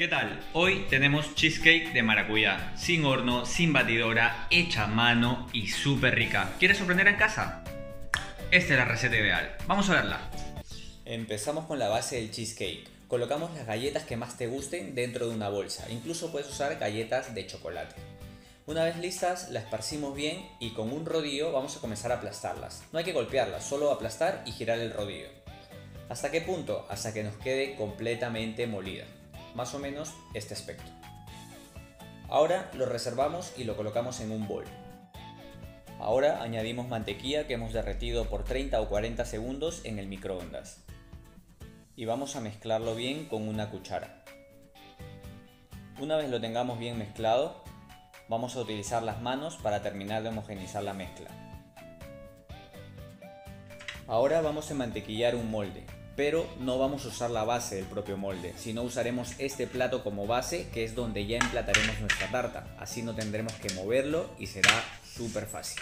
¿Qué tal? Hoy tenemos cheesecake de maracuyá, sin horno, sin batidora, hecha a mano y súper rica. ¿Quieres sorprender en casa? Esta es la receta ideal. Vamos a verla. Empezamos con la base del cheesecake. Colocamos las galletas que más te gusten dentro de una bolsa. Incluso puedes usar galletas de chocolate. Una vez listas, las esparcimos bien y con un rodillo vamos a comenzar a aplastarlas. No hay que golpearlas, solo aplastar y girar el rodillo. ¿Hasta qué punto? Hasta que nos quede completamente molida. Más o menos este aspecto. Ahora lo reservamos y lo colocamos en un bol. Ahora añadimos mantequilla que hemos derretido por 30 o 40 segundos en el microondas. Y vamos a mezclarlo bien con una cuchara. Una vez lo tengamos bien mezclado, vamos a utilizar las manos para terminar de homogeneizar la mezcla. Ahora vamos a mantequillar un molde, pero no vamos a usar la base del propio molde, sino usaremos este plato como base, que es donde ya emplataremos nuestra tarta. Así no tendremos que moverlo y será súper fácil.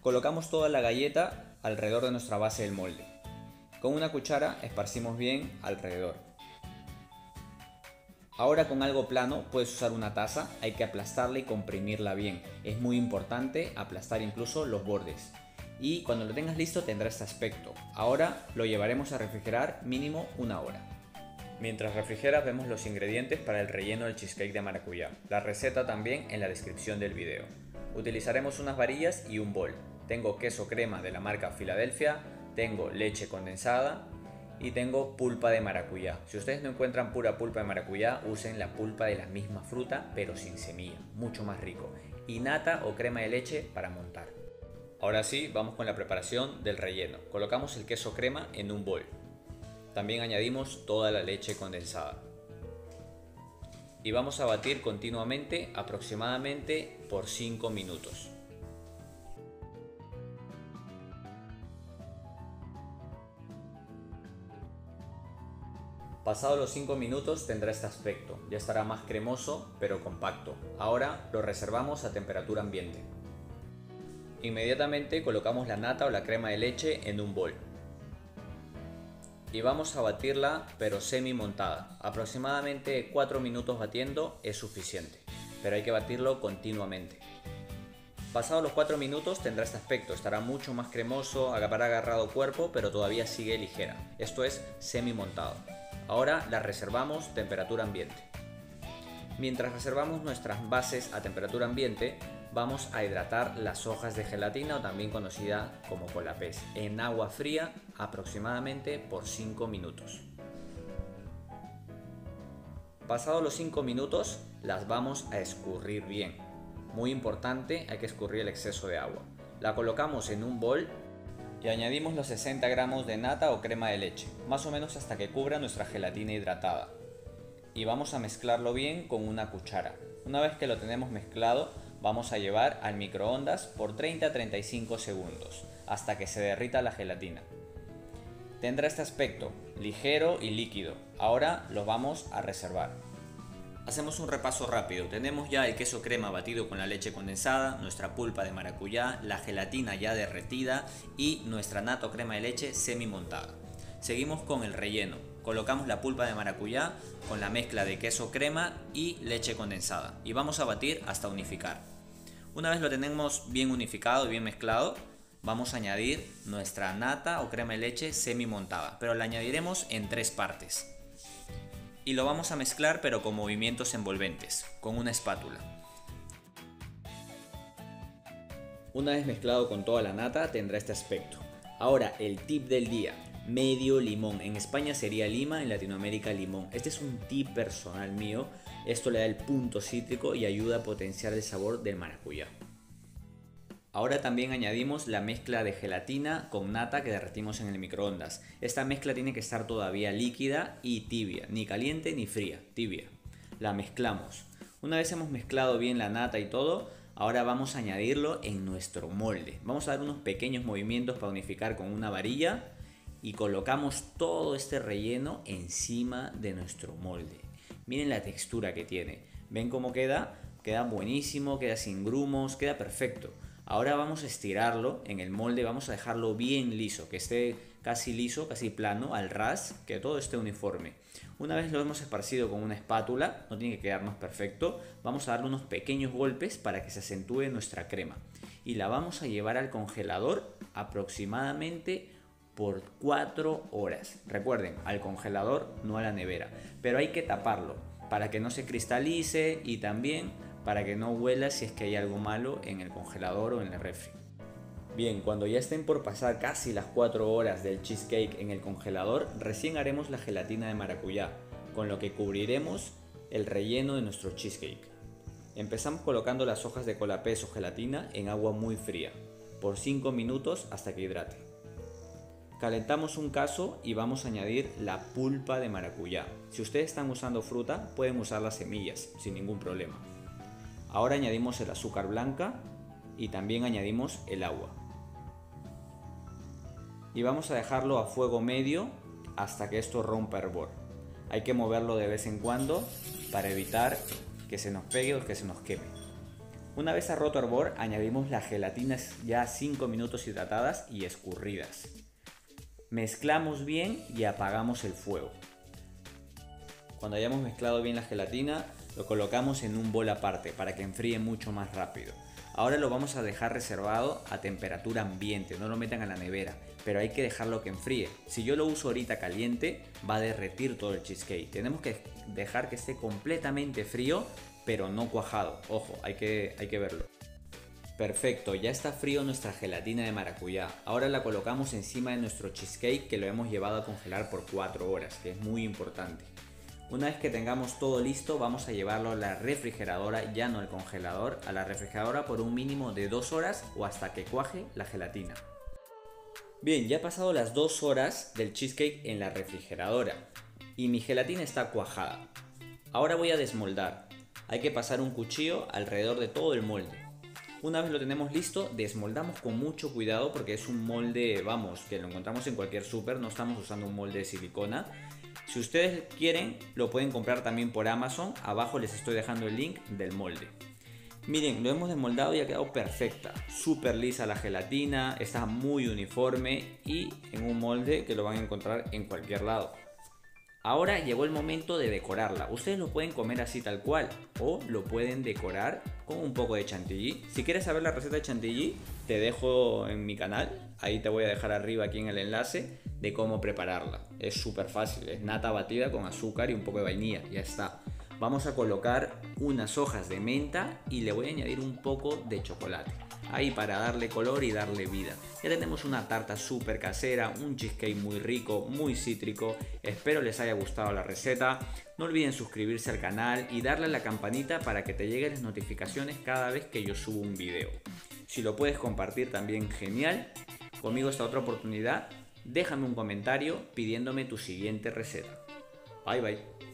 Colocamos toda la galleta alrededor de nuestra base del molde. Con una cuchara esparcimos bien alrededor. Ahora con algo plano puedes usar una taza, hay que aplastarla y comprimirla bien. Es muy importante aplastar incluso los bordes. Y cuando lo tengas listo tendrá este aspecto. Ahora lo llevaremos a refrigerar mínimo una hora. Mientras refrigera vemos los ingredientes para el relleno del cheesecake de maracuyá. La receta también en la descripción del video. Utilizaremos unas varillas y un bol. Tengo queso crema de la marca Philadelphia, tengo leche condensada y tengo pulpa de maracuyá. Si ustedes no encuentran pura pulpa de maracuyá, usen la pulpa de la misma fruta pero sin semilla, mucho más rico. Y nata o crema de leche para montar. Ahora sí, vamos con la preparación del relleno. Colocamos el queso crema en un bol. También añadimos toda la leche condensada. Y vamos a batir continuamente, aproximadamente por 5 minutos. Pasados los 5 minutos tendrá este aspecto. Ya estará más cremoso, pero compacto. Ahora lo reservamos a temperatura ambiente. Inmediatamente colocamos la nata o la crema de leche en un bol y vamos a batirla pero semi montada. Aproximadamente 4 minutos batiendo es suficiente, pero hay que batirlo continuamente. Pasados los 4 minutos tendrá este aspecto, estará mucho más cremoso, habrá agarrado cuerpo pero todavía sigue ligera. Esto es semi montado. Ahora la reservamos a temperatura ambiente. Mientras reservamos nuestras bases a temperatura ambiente, vamos a hidratar las hojas de gelatina o también conocida como colapez en agua fría aproximadamente por 5 minutos. Pasados los 5 minutos las vamos a escurrir bien. Muy importante, hay que escurrir el exceso de agua. La colocamos en un bol y añadimos los 60 gramos de nata o crema de leche, más o menos hasta que cubra nuestra gelatina hidratada. Y vamos a mezclarlo bien con una cuchara. Una vez que lo tenemos mezclado, vamos a llevar al microondas por 30-35 segundos, hasta que se derrita la gelatina. Tendrá este aspecto, ligero y líquido. Ahora lo vamos a reservar. Hacemos un repaso rápido. Tenemos ya el queso crema batido con la leche condensada, nuestra pulpa de maracuyá, la gelatina ya derretida y nuestra nata o crema de leche semi montada. Seguimos con el relleno. Colocamos la pulpa de maracuyá con la mezcla de queso crema y leche condensada y vamos a batir hasta unificar. Una vez lo tenemos bien unificado y bien mezclado, vamos a añadir nuestra nata o crema de leche semi montada, pero la añadiremos en 3 partes. Y lo vamos a mezclar pero con movimientos envolventes, con una espátula. Una vez mezclado con toda la nata tendrá este aspecto. Ahora el tip del día. Medio limón, en España sería lima, en Latinoamérica limón. Este es un tip personal mío, esto le da el punto cítrico y ayuda a potenciar el sabor del maracuyá. Ahora también añadimos la mezcla de gelatina con nata que derretimos en el microondas. Esta mezcla tiene que estar todavía líquida y tibia, ni caliente ni fría, tibia. La mezclamos. Una vez hemos mezclado bien la nata y todo, ahora vamos a añadirlo en nuestro molde. Vamos a dar unos pequeños movimientos para unificar con una varilla. Y colocamos todo este relleno encima de nuestro molde. Miren la textura que tiene. ¿Ven cómo queda? Queda buenísimo, queda sin grumos, queda perfecto. Ahora vamos a estirarlo en el molde, vamos a dejarlo bien liso, que esté casi liso, casi plano, al ras, que todo esté uniforme. Una vez lo hemos esparcido con una espátula, no tiene que quedarnos perfecto, vamos a darle unos pequeños golpes para que se acentúe nuestra crema. Y la vamos a llevar al congelador aproximadamente por 4 horas. Recuerden, al congelador, no a la nevera. Pero hay que taparlo para que no se cristalice y también para que no huela si es que hay algo malo en el congelador o en el refri. Bien, cuando ya estén por pasar casi las 4 horas del cheesecake en el congelador, recién haremos la gelatina de maracuyá, con lo que cubriremos el relleno de nuestro cheesecake. Empezamos colocando las hojas de colapez o gelatina en agua muy fría, por 5 minutos hasta que hidrate. Calentamos un cazo y vamos a añadir la pulpa de maracuyá. Si ustedes están usando fruta, pueden usar las semillas sin ningún problema. Ahora añadimos el azúcar blanca y también añadimos el agua. Y vamos a dejarlo a fuego medio hasta que esto rompa hervor. Hay que moverlo de vez en cuando para evitar que se nos pegue o que se nos queme. Una vez ha roto hervor, añadimos las gelatinas ya 5 minutos hidratadas y escurridas. Mezclamos bien y apagamos el fuego. Cuando hayamos mezclado bien la gelatina, lo colocamos en un bol aparte para que enfríe mucho más rápido. Ahora lo vamos a dejar reservado a temperatura ambiente, no lo metan a la nevera, pero hay que dejarlo que enfríe. Si yo lo uso ahorita caliente, va a derretir todo el cheesecake. Tenemos que dejar que esté completamente frío, pero no cuajado. Ojo, hay que verlo. Perfecto, ya está frío nuestra gelatina de maracuyá. Ahora la colocamos encima de nuestro cheesecake que lo hemos llevado a congelar por 4 horas, que es muy importante. Una vez que tengamos todo listo, vamos a llevarlo a la refrigeradora, ya no al congelador, a la refrigeradora por un mínimo de 2 horas o hasta que cuaje la gelatina. Bien, ya ha pasado las 2 horas del cheesecake en la refrigeradora y mi gelatina está cuajada. Ahora voy a desmoldar. Hay que pasar un cuchillo alrededor de todo el molde. Una vez lo tenemos listo, desmoldamos con mucho cuidado porque es un molde, vamos, que lo encontramos en cualquier súper, no estamos usando un molde de silicona. Si ustedes quieren, lo pueden comprar también por Amazon. Abajo les estoy dejando el link del molde. Miren, lo hemos desmoldado y ha quedado perfecta. Súper lisa la gelatina, está muy uniforme y en un molde que lo van a encontrar en cualquier lado. Ahora llegó el momento de decorarla. Ustedes lo pueden comer así tal cual o lo pueden decorar con un poco de chantilly. Si quieres saber la receta de chantilly, te dejo en mi canal. Ahí te voy a dejar arriba aquí en el enlace de cómo prepararla. Es súper fácil, es nata batida con azúcar y un poco de vainilla, ya está. Vamos a colocar unas hojas de menta y le voy a añadir un poco de chocolate. Ahí para darle color y darle vida. Ya tenemos una tarta súper casera, un cheesecake muy rico, muy cítrico. Espero les haya gustado la receta. No olviden suscribirse al canal y darle a la campanita para que te lleguen las notificaciones cada vez que yo subo un video. Si lo puedes compartir también, genial. Conmigo hasta otra oportunidad. Déjame un comentario pidiéndome tu siguiente receta. Bye bye.